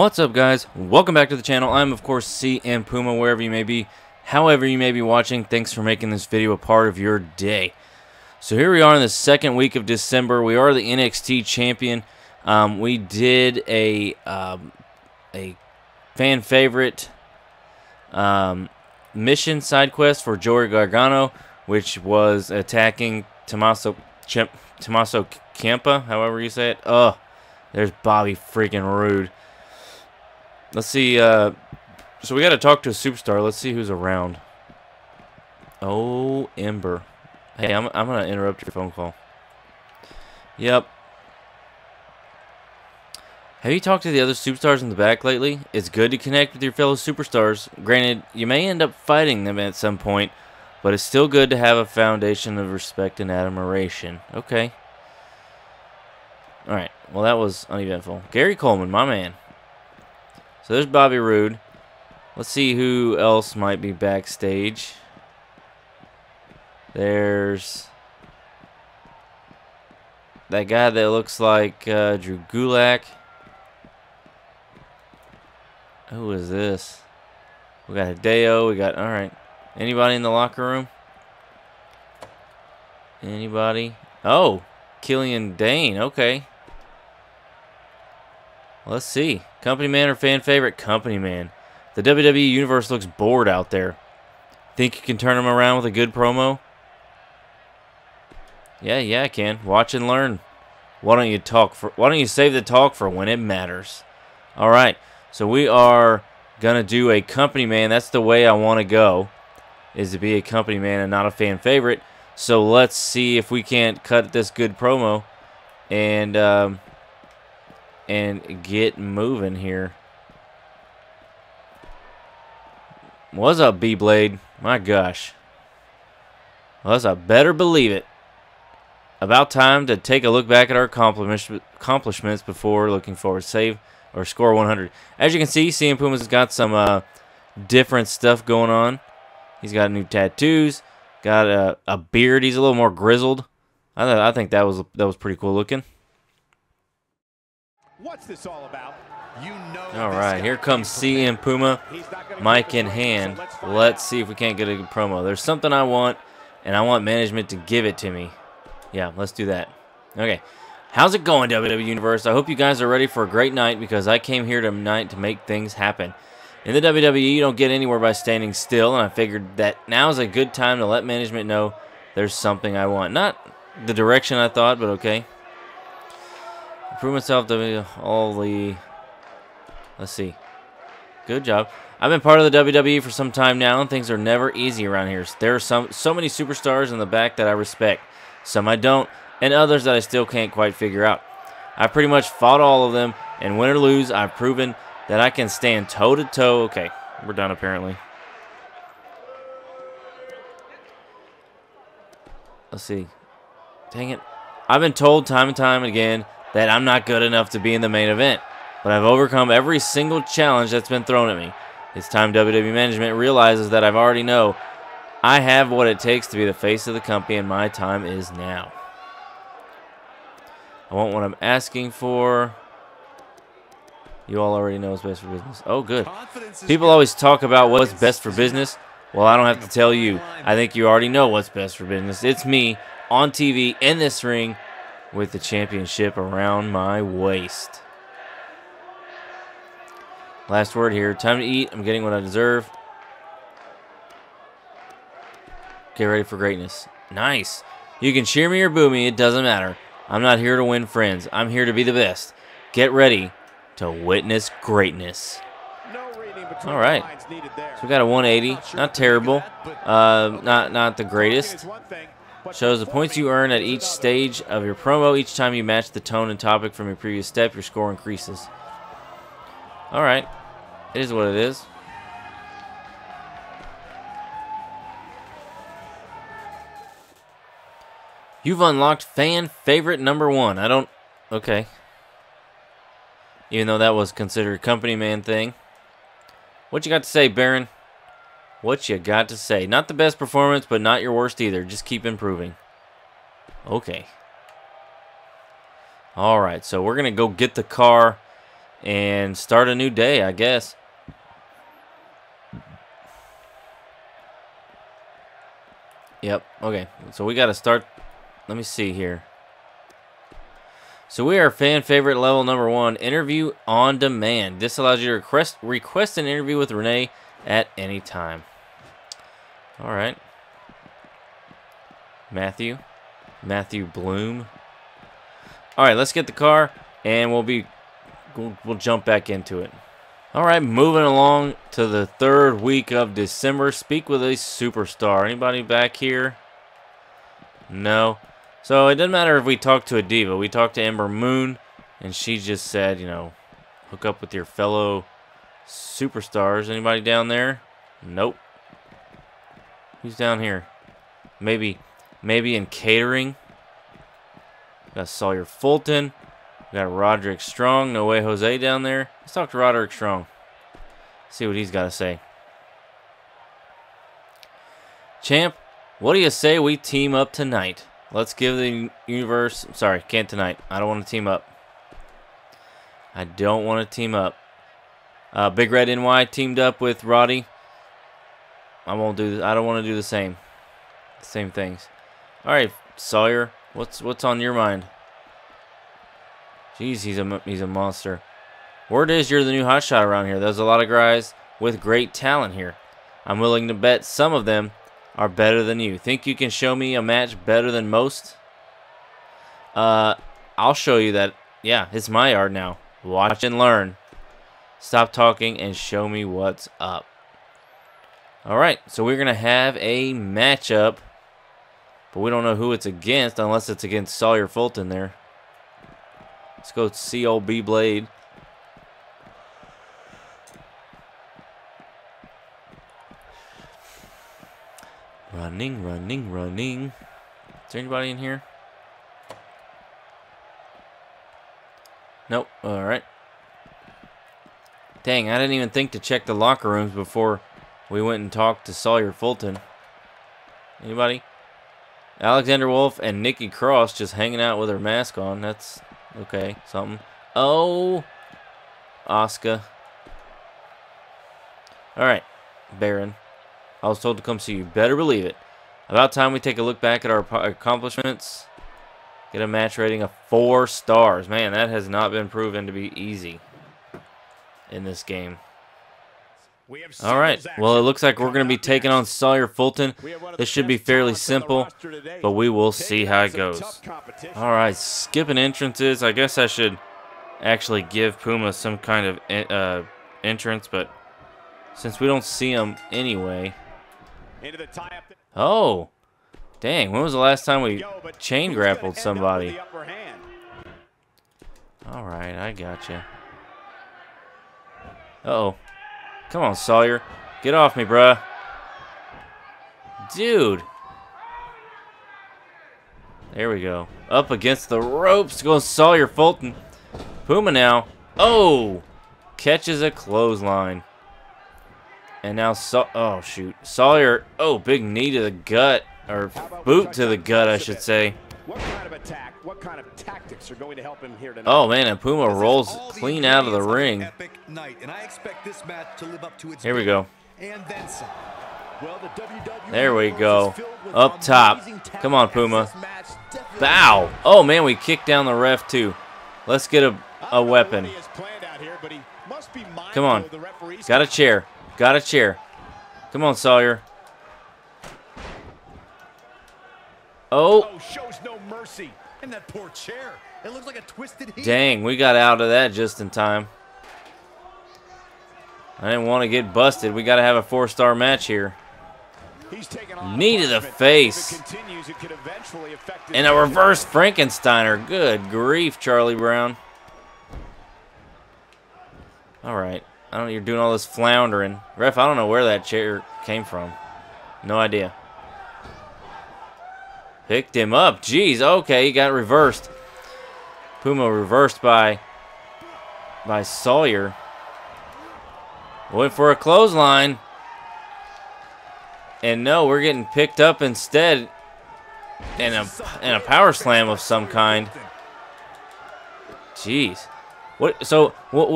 What's up, guys? Welcome back to the channel. I'm of course CM Puma, wherever you may be, however you may be watching. Thanks for making this video a part of your day. So here we are in the second week of December. We are the NXT champion. We did a fan favorite mission side quest for Joey Gargano, which was attacking Tommaso Ciampa, however you say it. Oh, there's Bobby freaking Roode. Let's see. So we got to talk to a superstar. Let's see who's around. Oh, Ember. Hey, I'm gonna interrupt your phone call. Yep. Have you talked to the other superstars in the back lately? It's good to connect with your fellow superstars. Granted, you may end up fighting them at some point, but it's still good to have a foundation of respect and admiration. Okay. Alright, well that was uneventful. Gary Coleman, my man. So there's Bobby Roode. Let's see who else might be backstage. There's that guy that looks like Drew Gulak. Who is this? We got Hideo. We got, alright. Anybody in the locker room? Anybody? Oh, Killian Dane. Okay. Let's see. Company man or fan favorite? Company man. The WWE Universe looks bored out there. Think you can turn him around with a good promo? Yeah, I can. Watch and learn. Why don't you save the talk for when it matters? All right. So we are gonna do a company man. That's the way I want to go, is to be a company man and not a fan favorite. So let's see if we can't cut this good promo and get moving here. What's up, B Blade? My gosh. What's up? Better believe it. About time to take a look back at our accomplishments before looking forward. Save or score 100. As you can see, CM Puma's got some different stuff going on. He's got new tattoos. Got a beard. He's a little more grizzled. I think that was pretty cool looking. What's this all about? You know. All right, here comes CM Puma, mic in hand. Let's see if we can't get a good promo. There's something I want, and I want management to give it to me. Yeah, let's do that. Okay, how's it going, WWE Universe? I hope you guys are ready for a great night, because I came here tonight to make things happen. In the WWE, you don't get anywhere by standing still, and I figured that now's a good time to let management know there's something I want. Not the direction I thought, but okay. Prove myself to all the... Let's see. Good job. I've been part of the WWE for some time now, and things are never easy around here. There are so many superstars in the back that I respect. Some I don't, and others that I still can't quite figure out. I pretty much fought all of them, and win or lose, I've proven that I can stand toe-to-toe. Okay, we're done apparently. Let's see. Dang it. I've been told time and time again that I'm not good enough to be in the main event, but I've overcome every single challenge that's been thrown at me. It's time WWE management realizes that I've already know I have what it takes to be the face of the company, and my time is now. I want what I'm asking for. You all already know what's best for business. Oh, good. People always talk about what's best for business. Well, I don't have to tell you. I think you already know what's best for business. It's me on TV in this ring, with the championship around my waist. Last word here. Time to eat. I'm getting what I deserve. Get ready for greatness. Nice. You can cheer me or boo me. It doesn't matter. I'm not here to win friends. I'm here to be the best. Get ready to witness greatness. All right. So we got a 180. Not terrible. Not the greatest. Shows the points you earn at each stage of your promo. Each time you match the tone and topic from your previous step, your score increases. All right. It is what it is. You've unlocked fan favorite number one. I don't... Okay. Even though that was considered a company man thing. What you got to say, Baron? What you got to say? Not the best performance, but not your worst either. Just keep improving. Okay. All right, so we're going to go get the car and start a new day, I guess. Yep, okay. So we got to start. Let me see here. So we are fan favorite level #1, interview on demand. This allows you to request an interview with Renee at any time. All right. Matthew Bloom. All right, let's get the car, and we'll jump back into it. All right, moving along to the 3rd week of December. Speak with a superstar. Anybody back here? No. So it doesn't matter if we talk to a diva. We talked to Ember Moon, and she just said, you know, hook up with your fellow superstars. Anybody down there? Nope. Who's down here? Maybe in catering. We got Sawyer Fulton. We got Roderick Strong. No way, Jose down there. Let's talk to Roderick Strong. See what he's got to say. Champ, what do you say we team up tonight? Let's give the universe... Sorry, can't tonight. I don't want to team up. I don't want to team up. Big Red NY teamed up with Roddy. I won't do this. I don't want to do the same. Same things. All right, Sawyer. What's on your mind? Jeez, he's a monster. Word is you're the new hotshot around here. There's a lot of guys with great talent here. I'm willing to bet some of them are better than you. Think you can show me a match better than most? I'll show you that. Yeah, it's my yard now. Watch and learn. Stop talking and show me what's up. All right, so we're going to have a matchup, but we don't know who it's against unless it's against Sawyer Fulton there. Let's go COB Blade. Running. Is there anybody in here? Nope. All right. Dang, I didn't even think to check the locker rooms before... We went and talked to Sawyer Fulton. Anybody? Alexander Wolf and Nikki Cross just hanging out with her mask on. That's okay. Something. Oh, Asuka. All right, Baron. I was told to come see you. Better believe it. About time we take a look back at our accomplishments. Get a match rating of 4 stars. Man, that has not been proven to be easy in this game. All right, well, it looks like we're going to be taking on Sawyer Fulton. This should be fairly simple, but we will see how it goes. All right, skipping entrances. I guess I should actually give Puma some kind of entrance, but since we don't see him anyway. Oh, dang, when was the last time we chain grappled somebody? All right, I gotcha. Uh-oh. Come on, Sawyer. Get off me, bruh. Dude. There we go. Up against the ropes goes Sawyer Fulton. Puma now. Oh! Catches a clothesline. And now, oh, shoot. Sawyer, oh, big knee to the gut. Or boot to the gut, I should say. What kind of attack? What kind of tactics are going to help him here tonight? Oh man, and Puma rolls clean out of the ring. Epic night, and I expect this match to live up to its here we go. And then some. Well, the WWE there we go. Up top. Come on, Puma. Bow. Oh man, we kicked down the ref too. Let's get a weapon. Come on. Got a chair. Got a chair. Come on, Sawyer. Oh, shows no mercy in that poor chair. It looks like a twisted heel. Dang, we got out of that just in time. I didn't want to get busted. We got to have a 4-star match here. He's taking on knee to the face. If it continues, it could eventually affect and a reverse Frankensteiner. Good grief, Charlie Brown. All right. I don't know you're doing all this floundering. Ref, I don't know where that chair came from. No idea. Picked him up. Jeez, okay, he got reversed. Puma reversed by Sawyer. Went for a clothesline. And no, we're getting picked up instead. And a power slam of some kind. Jeez. What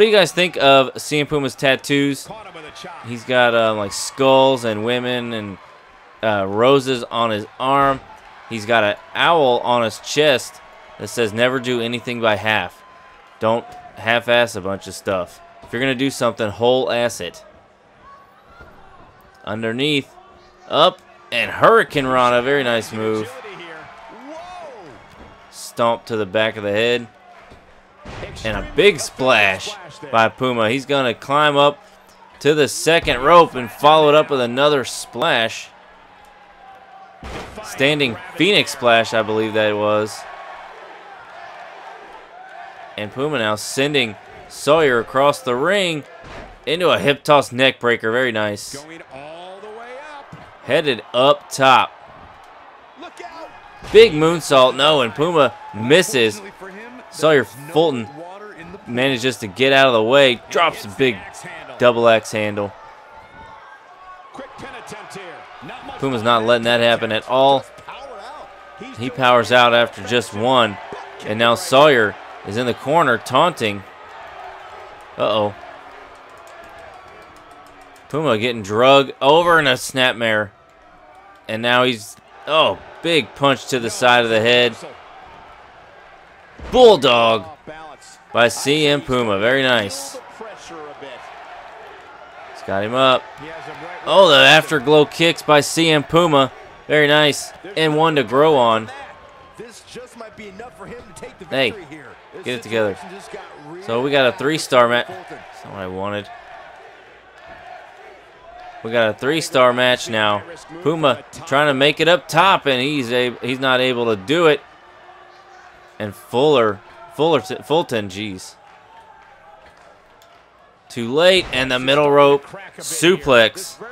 do you guys think of CM Puma's tattoos? He's got like skulls and women and roses on his arm. He's got an owl on his chest that says never do anything by half. Don't half-ass a bunch of stuff. If you're gonna do something, whole-ass it. Underneath, up, and Hurricane Rana. Very nice move. Stomp to the back of the head. And a big splash by Puma. He's gonna climb up to the second rope and follow it up with another splash. Standing Phoenix Splash, I believe that was. And Puma now sending Sawyer across the ring into a hip toss neck breaker. Very nice. Going all the way up. Headed up top. Look out. Big moonsault. No, and Puma misses. Sawyer Fulton manages to get out of the way. Drops a big double axe handle. Quick pin attempt here. Puma's not letting that happen at all. He powers out after just one. And now Sawyer is in the corner taunting. Uh-oh. Puma getting drugged over in a snapmare. And now he's... Oh, big punch to the side of the head. Bulldog by CM Puma. Very nice. He's got him up. Oh, the afterglow kicks by CM Puma. Very nice. And one to grow on. Hey, get it together. So we got a three-star match. That's not what I wanted. We got a three-star match now. Puma trying to make it up top, and he's not able to do it. And Fulton, geez. Too late, and the middle rope suplex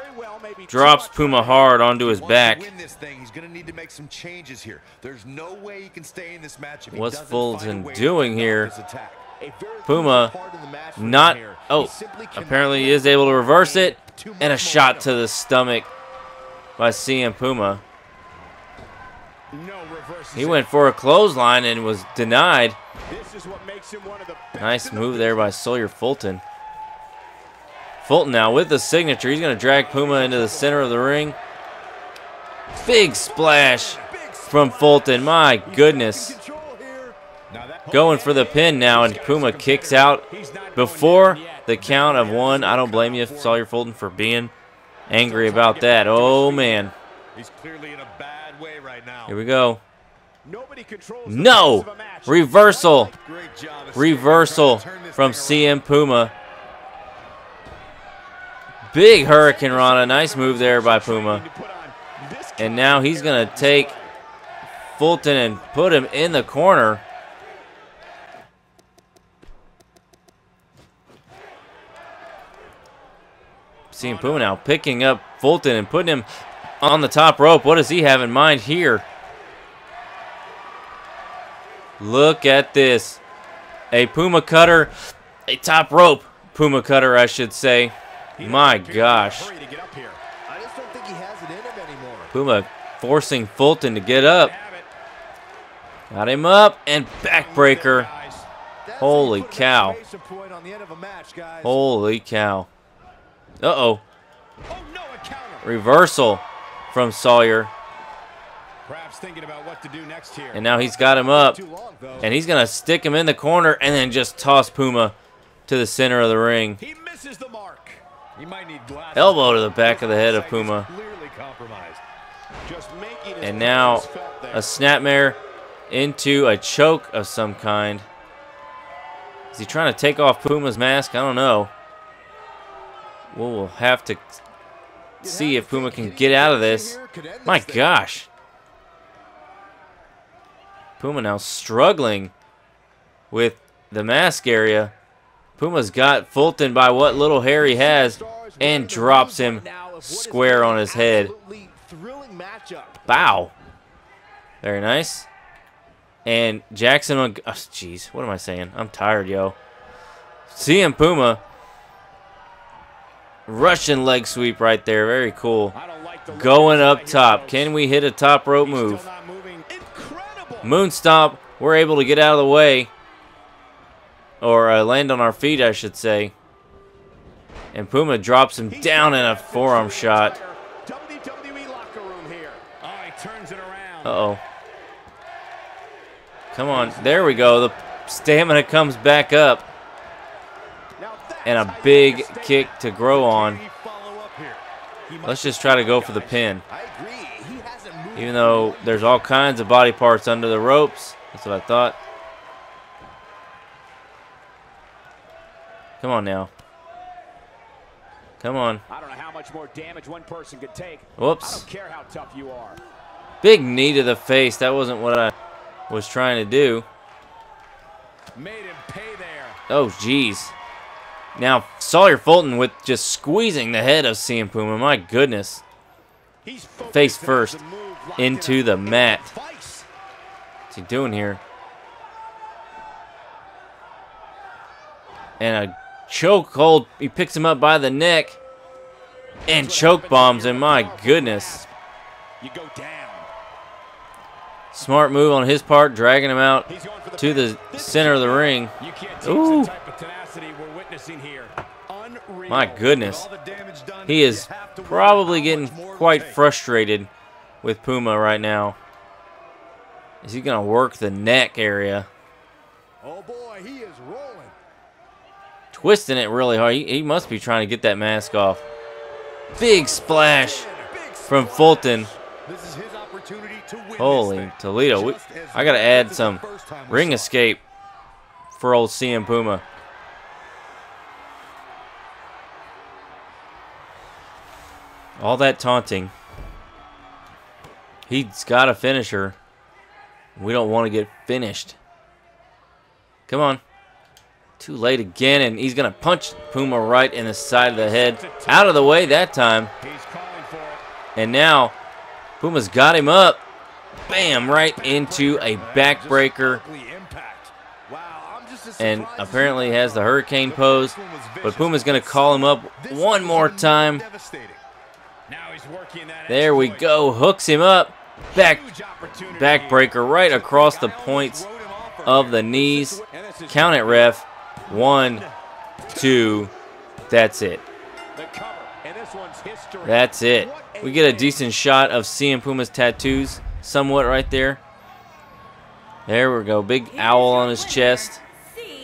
drops Puma hard onto his back. What's Fulton doing here? Puma not... Oh, apparently he is able to reverse it. And a shot to the stomach by CM Puma. He went for a clothesline and was denied. Nice move there by Sawyer Fulton. Fulton now with the signature. He's going to drag Puma into the center of the ring. Big splash from Fulton. My goodness. Going for the pin now, and Puma kicks out before the count of one. I don't blame you, Sawyer Fulton, for being angry about that. Oh, man. He's clearly in a bad way right now. Here we go. No! Reversal. Reversal from CM Puma. Big Hurricane Rana. Nice move there by Puma. And now he's going to take Fulton and put him in the corner. CM Puma now picking up Fulton and putting him on the top rope. What does he have in mind here? Look at this. A Puma cutter, a top rope Puma cutter, I should say. My gosh. Puma forcing Fulton to get up. Got him up and backbreaker. Holy cow. Holy cow. Uh-oh. Reversal from Sawyer. And now he's got him up. And he's going to stick him in the corner and then just toss Puma to the center of the ring. Elbow to the back of the head of Puma. And now a snapmare into a choke of some kind. Is he trying to take off Puma's mask? I don't know. We'll have to see if Puma can get out of this. My gosh. Puma now struggling with the mask area. Puma's got Fulton by what little hair he has and drops him square on his head. Wow. Very nice. And Jackson... Jeez, what am I saying? I'm tired, yo. CM Puma... Russian leg sweep right there. Very cool. Going up top. Can we hit a top rope move? Moon stomp. We're able to get out of the way. Or land on our feet, I should say. And Puma drops him down in a forearm shot. Uh-oh. Come on. There we go. The stamina comes back up. And a big kick to grow on. Let's just try to go for the pin. Even though there's all kinds of body parts under the ropes. That's what I thought. Come on now. Come on. I don't know how much more damage one person could take. Whoops. I don't care how tough you are. Big knee to the face. That wasn't what I was trying to do. Made him pay there. Oh, jeez. Now, Sawyer Fulton with just squeezing the head of CM Puma. My goodness. Face first into the mat. What's he doing here? And a chokehold. He picks him up by the neck and choke bombs him. My goodness. You go down. Smart move on his part, dragging him out to the center of the ring. Ooh. My goodness. He is probably getting quite frustrated with Puma right now. Is he going to work the neck area? Oh boy, he is rolling. Twisting it really hard. He must be trying to get that mask off. Big splash from Fulton. This is his opportunity to win. Holy Toledo. I got to add some ring escape for old CM Puma. All that taunting. He's got a finisher. We don't want to get finished. Come on. Too late again, and he's going to punch Puma right in the side of the head. Out of the way that time. And now, Puma's got him up. Bam, right into a backbreaker. And apparently has the hurricane pose. But Puma's going to call him up one more time. There we go. Hooks him up. Backbreaker right across the points of the knees. Count it, ref. 1, 2. That's it. That's it. We get a decent shot of CM Puma's tattoos somewhat right there. There we go. Big owl on his chest.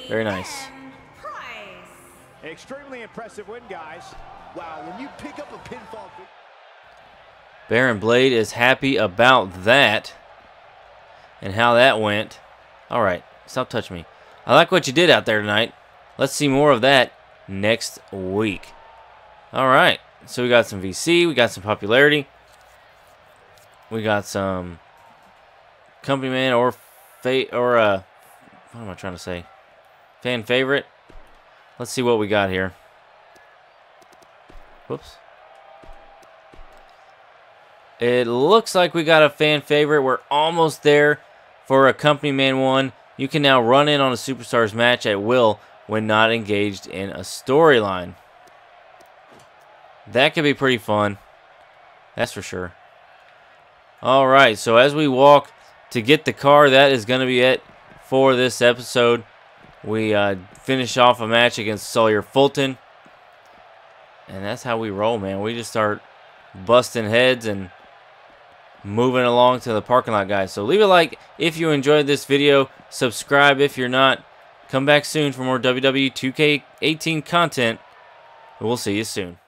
Very nice. Extremely impressive win, guys. Wow, when you pick up a pinfall. Baron Blade is happy about that and how that went. All right, stop touching me. I like what you did out there tonight. Let's see more of that next week. All right, so we got some VC, we got some popularity, we got some company man or what am I trying to say? Fan favorite. Let's see what we got here. Whoops. It looks like we got a fan favorite. We're almost there for a company man one. You can now run in on a superstars match at will when not engaged in a storyline. That could be pretty fun. That's for sure. All right, so as we walk to get the car, that is going to be it for this episode. We finish off a match against Sawyer Fulton. And that's how we roll, man. We just start busting heads and moving along to the parking lot, guys. So leave a like if you enjoyed this video. Subscribe if you're not. Come back soon for more WWE 2K18 content. We'll see you soon.